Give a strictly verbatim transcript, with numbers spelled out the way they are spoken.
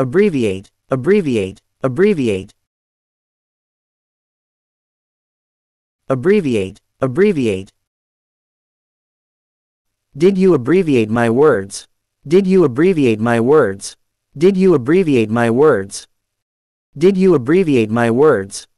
abbreviate, abbreviate, abbreviate, abbreviate, abbreviate. Did you abbreviate my words? Did you abbreviate my words? Did you abbreviate my words? Did you abbreviate my words?